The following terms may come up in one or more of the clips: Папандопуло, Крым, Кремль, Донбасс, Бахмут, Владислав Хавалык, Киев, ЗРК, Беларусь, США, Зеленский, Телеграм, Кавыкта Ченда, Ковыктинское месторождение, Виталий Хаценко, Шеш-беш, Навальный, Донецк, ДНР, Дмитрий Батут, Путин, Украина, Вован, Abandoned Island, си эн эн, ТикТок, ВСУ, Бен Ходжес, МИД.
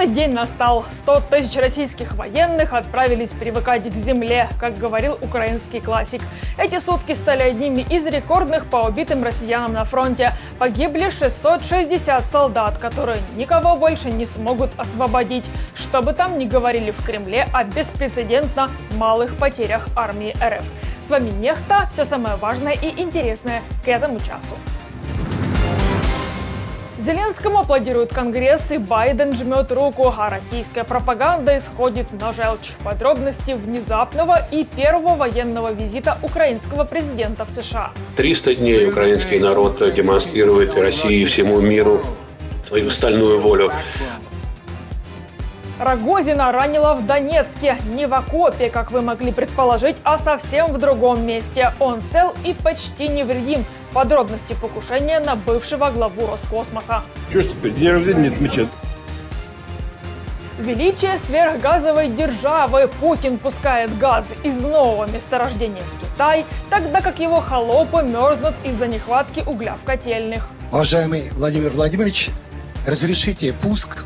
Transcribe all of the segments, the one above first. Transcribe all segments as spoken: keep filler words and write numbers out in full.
этот день настал. сто тысяч российских военных отправились привыкать к земле, как говорил украинский классик. Эти сутки стали одними из рекордных по убитым россиянам на фронте. Погибли шестьсот шестьдесят солдат, которые никого больше не смогут освободить. Что бы там ни говорили в Кремле о беспрецедентно малых потерях армии РФ. С вами Нехта. Все самое важное и интересное к этому часу. Зеленскому аплодирует Конгресс, и Байден жмет руку, а российская пропаганда исходит на желчь. Подробности внезапного и первого военного визита украинского президента в США. триста дней украинский народ демонстрирует России и всему миру свою стальную волю. Рогозина ранило в Донецке. Не в окопе, как вы могли предположить, а совсем в другом месте. Он цел и почти невредим. Подробности покушения на бывшего главу Роскосмоса. Чё ж теперь, день рождения не отмечать? Величие сверхгазовой державы. Путин пускает газ из нового месторождения в Китай, тогда как его холопы мерзнут из-за нехватки угля в котельных. Уважаемый Владимир Владимирович, разрешите пуск?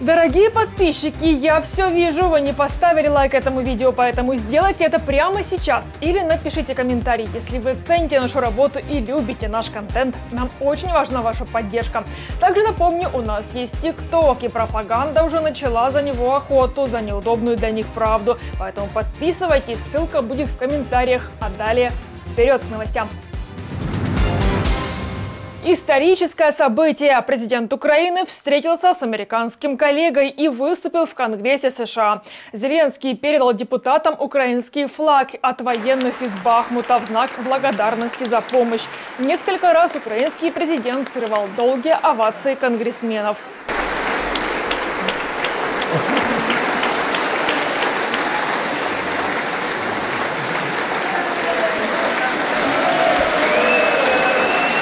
Дорогие подписчики, я все вижу, вы не поставили лайк этому видео, поэтому сделайте это прямо сейчас. Или напишите комментарий, если вы цените нашу работу и любите наш контент. Нам очень важна ваша поддержка. Также напомню, у нас есть ТикТок, и пропаганда уже начала за него охоту, за неудобную для них правду. Поэтому подписывайтесь, ссылка будет в комментариях. А далее вперед к новостям. Историческое событие. Президент Украины встретился с американским коллегой и выступил в Конгрессе США. Зеленский передал депутатам украинский флаг от военных из Бахмута в знак благодарности за помощь. Несколько раз украинский президент срывал долгие овации конгрессменов.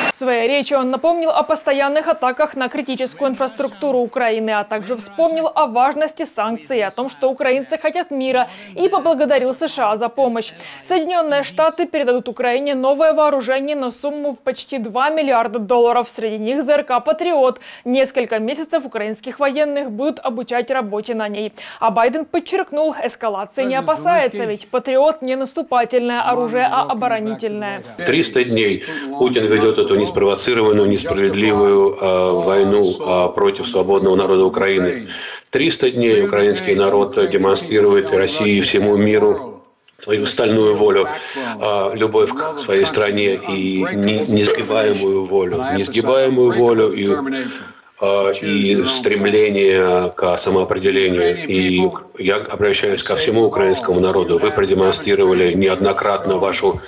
В своей речи он напомнил о постоянных атаках на критическую инфраструктуру Украины, а также вспомнил о важности санкций, о том, что украинцы хотят мира, и поблагодарил США за помощь. Соединенные Штаты передадут Украине новое вооружение на сумму в почти два миллиарда долларов. Среди них ЗРК «Патриот». Несколько месяцев украинских военных будут обучать работе на ней. А Байден подчеркнул, эскалации не опасается, ведь «Патриот» не наступательное оружие, а оборонительное. триста дней Путин ведет эту неспособность. Спровоцированную несправедливую э, войну э, против свободного народа Украины. триста дней украинский народ демонстрирует России и всему миру свою стальную волю, э, любовь к своей стране и не, несгибаемую волю. Несгибаемую волю и, э, и стремление к самоопределению. И я обращаюсь ко всему украинскому народу. Вы продемонстрировали неоднократно вашу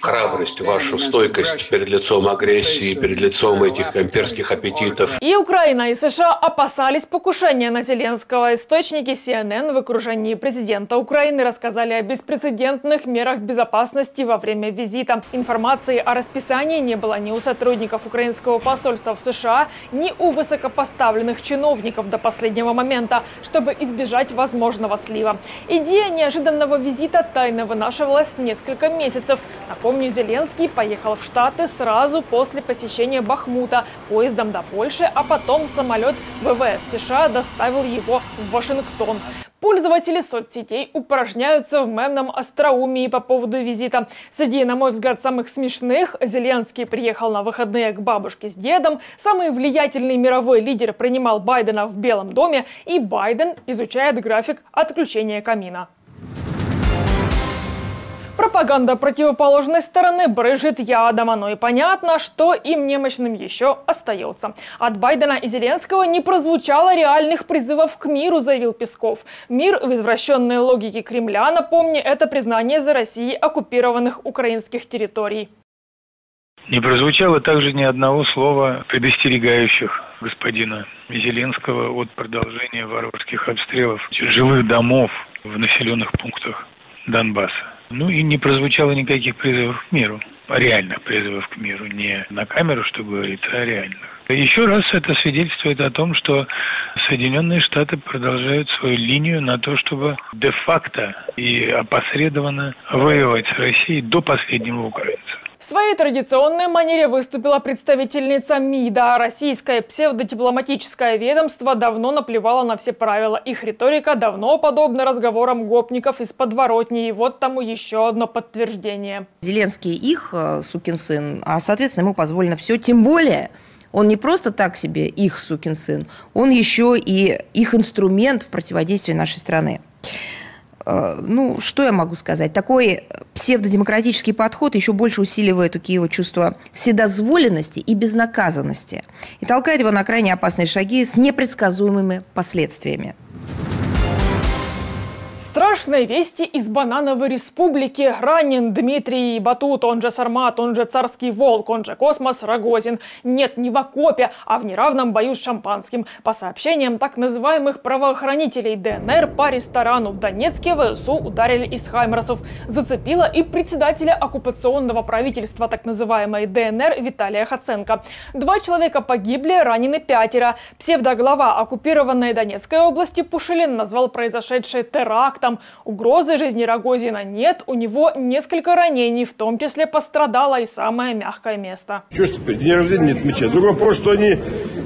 храбрость, вашу стойкость перед лицом агрессии, перед лицом этих имперских аппетитов. И Украина, и США опасались покушения на Зеленского. Источники си эн эн в окружении президента Украины рассказали о беспрецедентных мерах безопасности во время визита. Информации о расписании не было ни у сотрудников украинского посольства в США, ни у высокопоставленных чиновников до последнего момента, чтобы избежать возможности слива. Идея неожиданного визита тайно вынашивалась несколько месяцев. Напомню, Зеленский поехал в Штаты сразу после посещения Бахмута поездом до Польши, а потом самолет вэ вэ эс США доставил его в Вашингтон. Пользователи соцсетей упражняются в мемном остроумии по поводу визита. Среди, на мой взгляд, самых смешных: Зеленский приехал на выходные к бабушке с дедом, самый влиятельный мировой лидер принимал Байдена в Белом доме, и Байден изучает график отключения камина. Пропаганда противоположной стороны брызжет ядом, оно и понятно, что им немощным еще остается. От Байдена и Зеленского не прозвучало реальных призывов к миру, заявил Песков. Мир в извращенной логике Кремля, напомни, это признание за Россией оккупированных украинских территорий. Не прозвучало также ни одного слова, предостерегающих господина Зеленского от продолжения варварских обстрелов жилых домов в населенных пунктах Донбасса. Ну и не прозвучало никаких призывов к миру, реальных призывов к миру, не на камеру, что говорится, а реальных. Еще раз это свидетельствует о том, что Соединенные Штаты продолжают свою линию на то, чтобы де-факто и опосредованно воевать с Россией до последнего украинца. В В своей традиционной манере выступила представительница МИДа. Российское псевдодипломатическое ведомство давно наплевало на все правила. Их риторика давно подобна разговорам гопников из подворотни. И вот тому еще одно подтверждение. Зеленский их сукин сын, а, соответственно, ему позволено все. Тем более, он не просто так себе их сукин сын, он еще и их инструмент в противодействии нашей страны. Ну, что я могу сказать? Такой псевдодемократический подход еще больше усиливает у Киева чувство вседозволенности и безнаказанности и толкает его на крайне опасные шаги с непредсказуемыми последствиями. Страшные вести из Банановой республики. Ранен Дмитрий Батут, он же Сармат, он же Царский Волк, он же Космос, Рогозин. Нет, не в окопе, а в неравном бою с шампанским. По сообщениям так называемых правоохранителей ДНР, по ресторану в Донецке ВСУ ударили из хаймерсов. Зацепило и председателя оккупационного правительства так называемой ДНР Виталия Хаценко. Два человека погибли, ранены пятеро. Псевдоглава оккупированной Донецкой области Пушилин назвал произошедшее терактом. Там угрозы жизни Рогозина нет, у него несколько ранений, в том числе пострадало и самое мягкое место. Чего ж теперь день рождения не отмечать? Другой вопрос, что они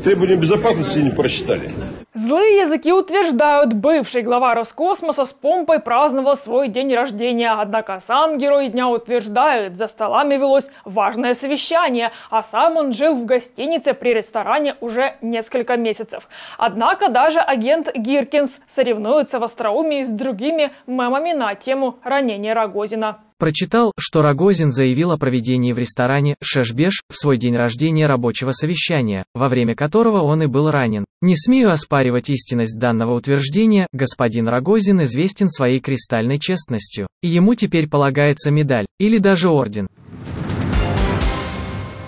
требования безопасности не просчитали. Злые языки утверждают, бывший глава Роскосмоса с помпой праздновал свой день рождения. Однако сам герой дня утверждает, за столами велось важное совещание, а сам он жил в гостинице при ресторане уже несколько месяцев. Однако даже агент Гиркинс соревнуется в остроумии с другими мемами на тему ранения Рогозина. Прочитал, что Рогозин заявил о проведении в ресторане «Шеш-беш» в свой день рождения рабочего совещания, во время которого он и был ранен. Не смею оспаривать истинность данного утверждения, господин Рогозин известен своей кристальной честностью, и ему теперь полагается медаль, или даже орден.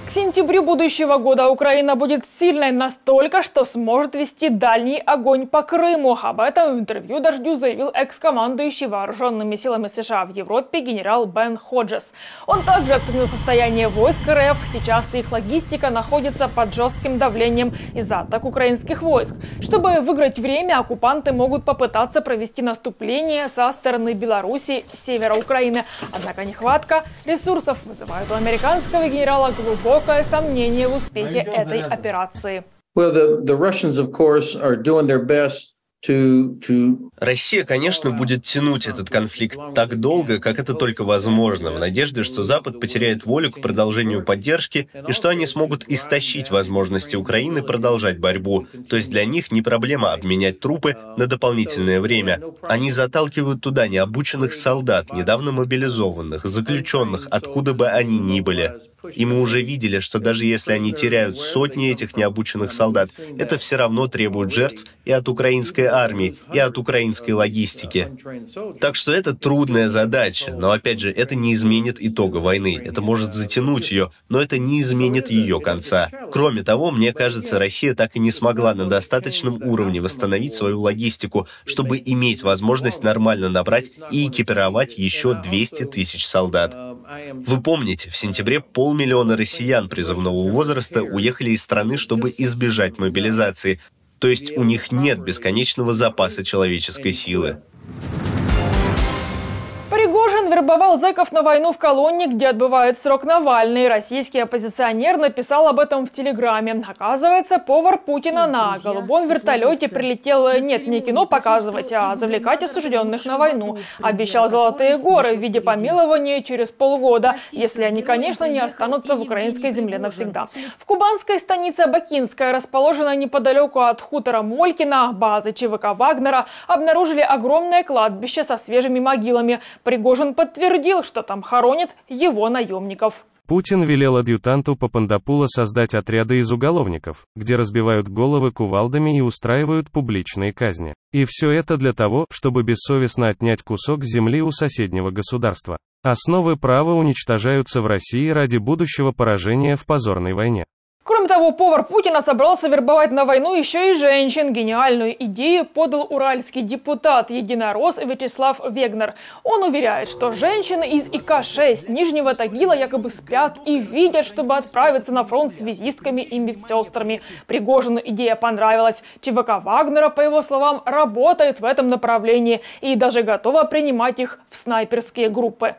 К сентябрю будущего года Украина будет сильной настолько, что сможет вести дальний огонь по Крыму. Об этом в интервью «Дождю» заявил экс-командующий вооруженными силами США в Европе генерал Бен Ходжес. Он также оценил состояние войск РФ. Сейчас их логистика находится под жестким давлением из-за атак украинских войск. Чтобы выиграть время, оккупанты могут попытаться провести наступление со стороны Беларуси, севера Украины. Однако нехватка ресурсов вызывает у американского генерала глубокое сомнения в успехе этой операции. Россия, конечно, будет тянуть этот конфликт так долго, как это только возможно, в надежде, что Запад потеряет волю к продолжению поддержки и что они смогут истощить возможности Украины продолжать борьбу. То есть для них не проблема обменять трупы на дополнительное время. Они заталкивают туда необученных солдат, недавно мобилизованных, заключенных, откуда бы они ни были. И мы уже видели, что даже если они теряют сотни этих необученных солдат, это все равно требует жертв и от украинской армии, и от украинской логистики. Так что это трудная задача, но опять же, это не изменит итога войны. Это может затянуть ее, но это не изменит ее конца. Кроме того, мне кажется, Россия так и не смогла на достаточном уровне восстановить свою логистику, чтобы иметь возможность нормально набрать и экипировать еще двести тысяч солдат. Вы помните, в сентябре полностью полмиллиона россиян призывного возраста уехали из страны, чтобы избежать мобилизации. То есть у них нет бесконечного запаса человеческой силы. Пригожин вербовал зэков на войну в колонне, где отбывает срок Навальный. Российский оппозиционер написал об этом в Телеграме. Оказывается, повар Путина на голубом вертолете прилетел нет, не кино показывать, а завлекать осужденных на войну. Обещал золотые горы в виде помилования через полгода, если они, конечно, не останутся в украинской земле навсегда. В кубанской станице Бакинская, расположенной неподалеку от хутора Молькина, базы ЧВК Вагнера, обнаружили огромное кладбище со свежими могилами. Пригожин подтвердил, что там хоронят его наемников. Путин велел адъютанту Папандопуло создать отряды из уголовников, где разбивают головы кувалдами и устраивают публичные казни. И все это для того, чтобы бессовестно отнять кусок земли у соседнего государства. Основы права уничтожаются в России ради будущего поражения в позорной войне. Кроме того, повар Путина собрался вербовать на войну еще и женщин. Гениальную идею подал уральский депутат единорос Вячеслав Вегнер. Он уверяет, что женщины из И К шесть Нижнего Тагила якобы спят и видят, чтобы отправиться на фронт с визистками и медсестрами. Пригожину идея понравилась. ЧВК Вагнера, по его словам, работает в этом направлении и даже готова принимать их в снайперские группы.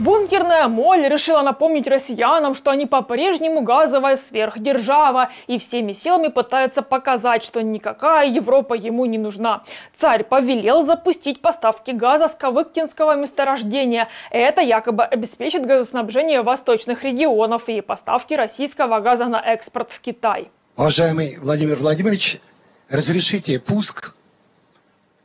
Бункерная моль решила напомнить россиянам, что они по-прежнему газовая сверхдержава и всеми силами пытается показать, что никакая Европа ему не нужна. Царь повелел запустить поставки газа с Ковыктинского месторождения. Это якобы обеспечит газоснабжение восточных регионов и поставки российского газа на экспорт в Китай. Уважаемый Владимир Владимирович, разрешите пуск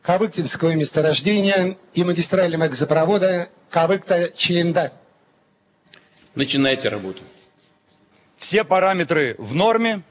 Ковыктинского месторождения и магистрального газопровода Кавыкта Ченда. Начинайте работу. Все параметры в норме.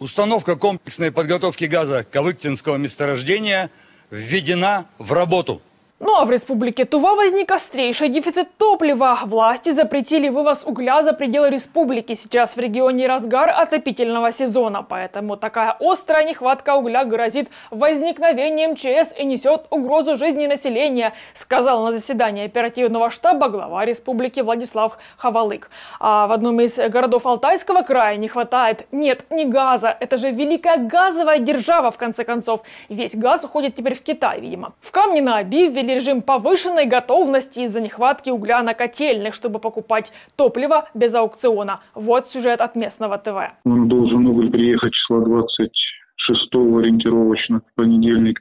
Установка комплексной подготовки газа Ковыктинского месторождения введена в работу. Ну а в республике Тува возник острейший дефицит топлива. Власти запретили вывоз угля за пределы республики. Сейчас в регионе разгар отопительного сезона. Поэтому такая острая нехватка угля грозит возникновением ЧС и несет угрозу жизни населения, сказал на заседании оперативного штаба глава республики Владислав Хавалык. А в одном из городов Алтайского края не хватает. Нет, не газа. Это же великая газовая держава, в конце концов. Весь газ уходит теперь в Китай, видимо. В Камне-на-Оби ввели режим повышенной готовности из-за нехватки угля на котельных, чтобы покупать топливо без аукциона. Вот сюжет от местного ТВ. Он должен уголь приехать числа двадцать шестого ориентировочно, в понедельник.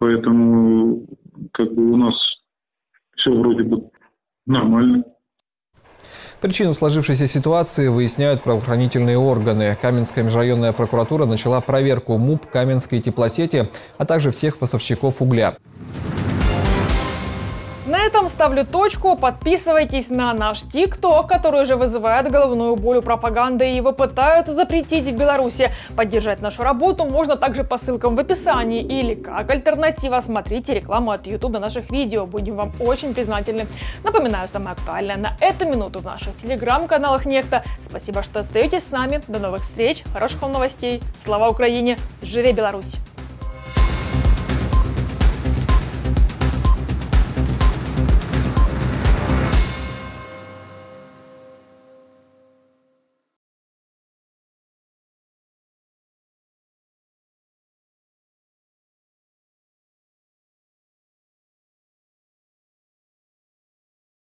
Поэтому как бы у нас все вроде бы нормально. Причину сложившейся ситуации выясняют правоохранительные органы. Каменская межрайонная прокуратура начала проверку МУП «Каменские теплосети», а также всех поставщиков угля. На этом ставлю точку. Подписывайтесь на наш ТикТок, который уже вызывает головную боль у пропаганды и его пытаются запретить в Беларуси. Поддержать нашу работу можно также по ссылкам в описании или как альтернатива смотрите рекламу от Ютуба наших видео. Будем вам очень признательны. Напоминаю, самое актуальное на эту минуту в наших телеграм-каналах Нехта. Спасибо, что остаетесь с нами. До новых встреч, хороших вам новостей. Слава Украине! Живи Беларусь!